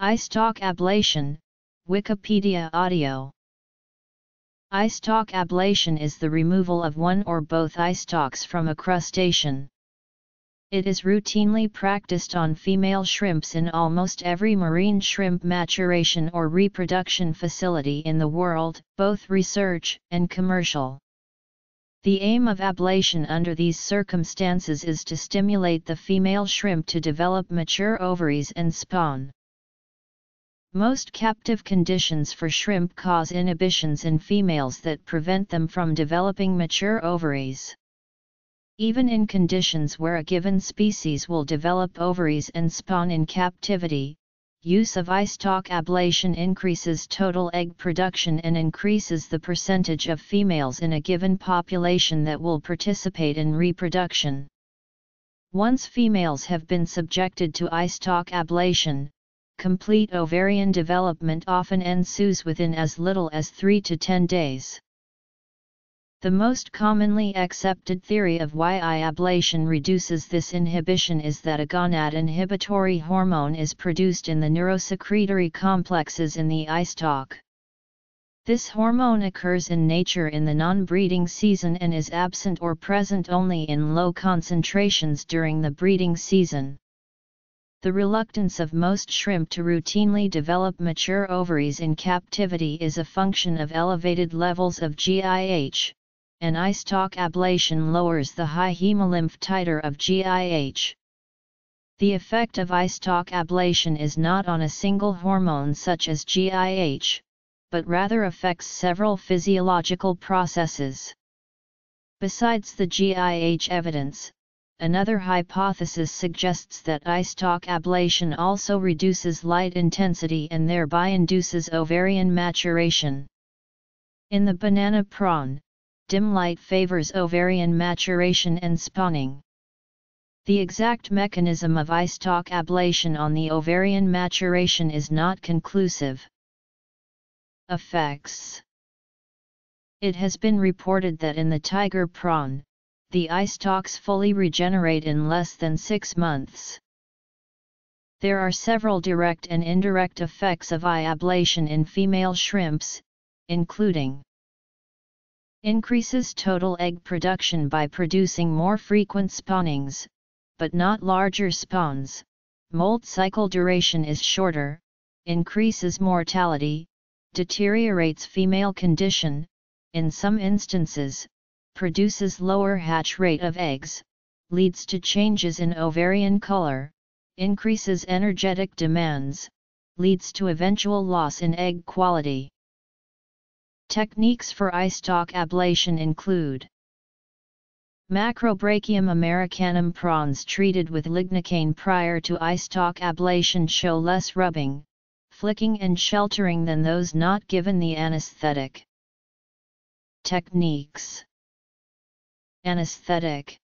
Eyestalk ablation, Wikipedia audio. Eyestalk ablation is the removal of one or both eyestalks from a crustacean. It is routinely practiced on female shrimps in almost every marine shrimp maturation or reproduction facility in the world, both research and commercial. The aim of ablation under these circumstances is to stimulate the female shrimp to develop mature ovaries and spawn. Most captive conditions for shrimp cause inhibitions in females that prevent them from developing mature ovaries. Even in conditions where a given species will develop ovaries and spawn in captivity, use of eyestalk ablation increases total egg production and increases the percentage of females in a given population that will participate in reproduction. Once females have been subjected to eyestalk ablation, complete ovarian development often ensues within as little as 3 to 10 days. The most commonly accepted theory of why eye ablation reduces this inhibition is that a gonad inhibitory hormone is produced in the neurosecretory complexes in the eyestalk. This hormone occurs in nature in the non-breeding season and is absent or present only in low concentrations during the breeding season. The reluctance of most shrimp to routinely develop mature ovaries in captivity is a function of elevated levels of GIH. An eyestalk ablation lowers the high hemolymph titer of GIH. The effect of eyestalk ablation is not on a single hormone such as GIH, but rather affects several physiological processes. Besides the GIH evidence, another hypothesis suggests that eyestalk ablation also reduces light intensity and thereby induces ovarian maturation. In the banana prawn, dim light favors ovarian maturation and spawning. The exact mechanism of eyestalk ablation on the ovarian maturation is not conclusive. Effects. It has been reported that in the tiger prawn, the eyestalks fully regenerate in less than 6 months. There are several direct and indirect effects of eye ablation in female shrimps, including increases total egg production by producing more frequent spawnings, but not larger spawns, molt cycle duration is shorter, increases mortality, deteriorates female condition, in some instances, produces lower hatch rate of eggs, leads to changes in ovarian color, increases energetic demands, leads to eventual loss in egg quality. Techniques for eyestalk ablation include Macrobrachium americanum prawns treated with lignocaine prior to eyestalk ablation show less rubbing, flicking and sheltering than those not given the anesthetic. Techniques. Anesthetic.